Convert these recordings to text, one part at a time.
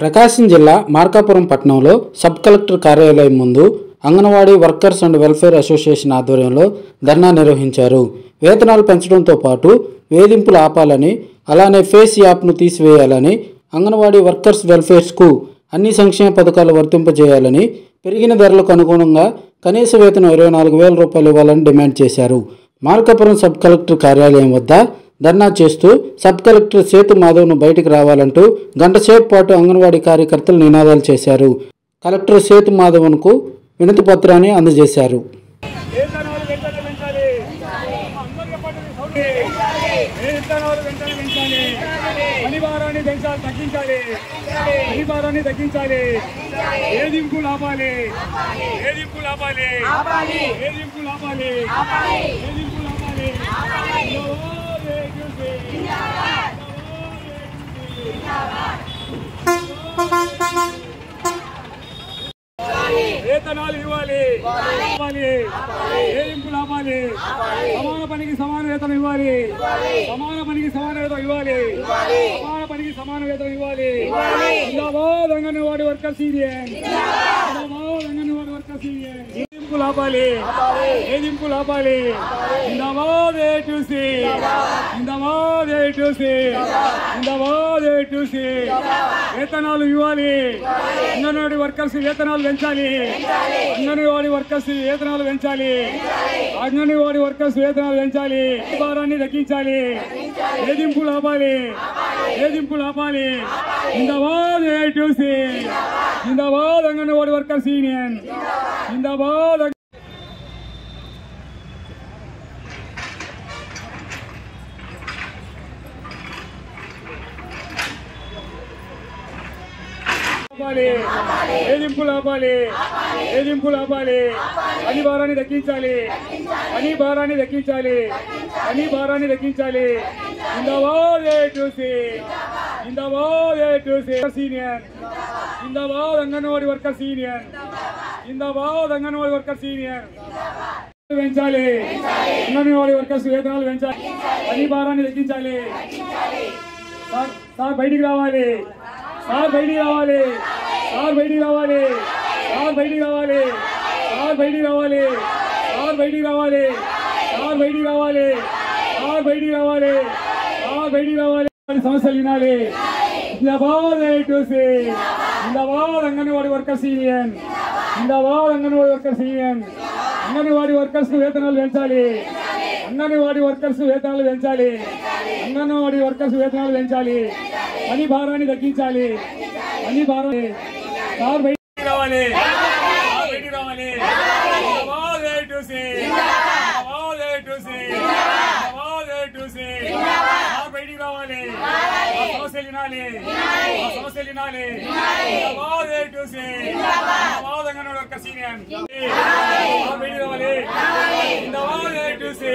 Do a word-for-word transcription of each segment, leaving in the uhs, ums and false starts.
ప్రకాశం జిల్లా మార్కాపురం పట్టణంలో sub collector కార్యాలయం ముందు anganwadi workers and welfare association ఆధ్వర్యంలో ధర్నా నిర్వహించారు. వేతనాలు పెంచడంతో పాటు వేధింపులు ఆపాలని, అలానే ఫేస్ యాప్ను తీసివేయాలని, అంగన్వాడీ వర్కర్స్ వెల్ఫేర్స్కు అన్ని సంక్షేమ పథకాలు వర్తింపజేయాలని, పెరిగిన ధరలకు అనుగుణంగా కనీస వేతనం ఇరవై నాలుగు వేల రూపాయలు ఇవ్వాలని డిమాండ్ చేశారు. మార్కాపురం సబ్ కలెక్టర్ కార్యాలయం వద్ద ధర్నా చేస్తూ సబ్ కలెక్టర్ సేతు మాధవ్ను బయటకు రావాలంటూ గంటసేపు పాటు అంగన్వాడీ కార్యకర్తలు నినాదాలు చేశారు. కలెక్టర్ సేతు మాధవన్కు వినతి పత్రాన్ని అందజేశారు. వేతనాలు ఇవ్వాలి, వేధింపులు ఆపాలి, సమాన పనికి సమాన వేతనం ఇవ్వాలి, సమాన పనికి సమాన వేతనం ఇవ్వాలి, సమాన పనికి సమాన వేతనం ఇవ్వాలి. జిందాబాద్ అంగన్వాడీ వర్కర్స్ యూనియన్, జిందాబాద్ అంగన్వాడీ వర్కర్స్ యూనియన్. వేధింపులు ఆపాలి, వేధింపులు ఆపాలి. జిందాబాద్ ఏ టు సి, జిందాబాద్ ఏ టు సి, జిందాబాద్ ఏ టు సి. వేతనాలు ఇవ్వాలి, అంగన్వాడీ వర్కర్స్ వేతనాలు పెంచాలి, అంగన్వాడీ వర్కర్స్ వేతనాలు పెంచాలి, అంగన్వాడీ వర్కర్స్ వేతనాలు పెంచాలి, భారాన్ని దక్కించాలి, వేధింపులు ఆపాలి, వేధింపులు ఆపాలి. జిందాబాద్ ఏ టు సి, జిందాబాద్ అంగన్వాడీ వర్కర్స్ యూనియన్, జిందాబాద్. వేధింపులు ఆపాలి, వేధింపులు ఆపాలి. పని భారాన్ని దక్కించాలి, పని భారాన్ని దక్కించాలి, పని భారాన్ని దక్కించాలి. జిందాబాద్ ఏ టు సి, జిందాబాద్ ఏ టు సి. సీనియర్ జిందాబాద్ అంగన్వాడీ వర్కర్ సీనియర్, జిందాబాద్ అంగన్వాడీ వర్కర్ సీనియర్. పెంచాలి అంగన్వాడీ వర్కర్స్ వేతనాలు పెంచాలి, పని భారాన్ని దక్కించాలి. సార్ బయటికి రావాలి, సార్ బయటికి రావాలి, సార్ బయటికి రావాలి, సార్ బయటికి రావాలి, సార్ బయటికి రావాలి, సార్ బయటికి రావాలి, సార్ బయటికి రావాలి, సార్ బయటికి రావాలి, సార్ బయటికి రావాలి. సమస్యలు వినాలి. జిందాబాద్ ఏ టు సి, జిందాబాద్ అంగన్వాడీ వర్కర్స్ యూనియన్, జిందాబాద్ anganwadi workers union. Anganwadi workers వేతనాలు పెంచాలి, అంగన్వాడీ వర్కర్స్ వేతనాలు పెంచాలి, అంగన్వాడీ వర్కర్స్ వేతనాలు పెంచాలి, పని భారాన్ని దక్కించాలి, పని భారాన్ని. సార్ బయటికి రావాలి, సార్ బయటికి రావాలి. జిందాబాద్ ఏ టు సి, జిందాబాద్ ఏ టు సి, జిందాబాద్ ఏ టు సి. సార్ బయటికి రావాలి, సమస్యలు వినాలి, సమస్యలు వినాలి. జిందాబాద్ ఏ టు సి, జిందాబాద్ అంగన్వాడీ వర్కర్స్ యూనియన్. సార్ బయటికి రావాలి. జిందాబాద్ ఏ టు సి,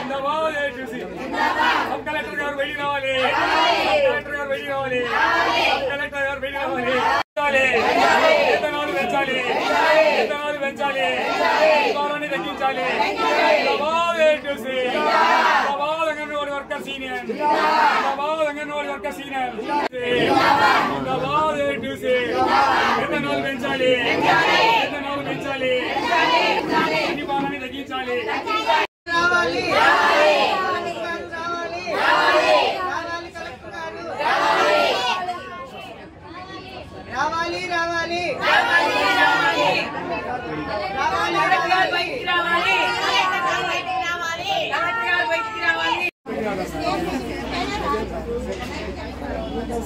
జిందాబాద్ A to C. Sub collector గారు బయటికి రావాలి, తగ్గించాలి. పని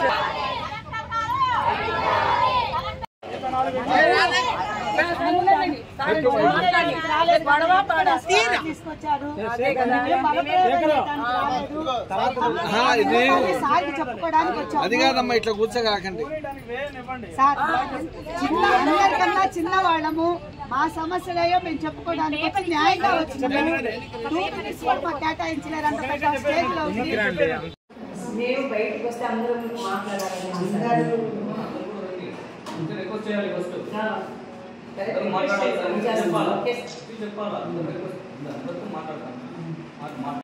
అది కాదమ్మా, ఇట్లా కూర్చోకండి. చిన్న చిన్న వాళ్ళము, మా సమస్యలయో మేము చెప్పుకోవడానికి న్యాయంగా వచ్చింది. నేను బయటకు వస్తే అందరూ మాట్లాడాలి.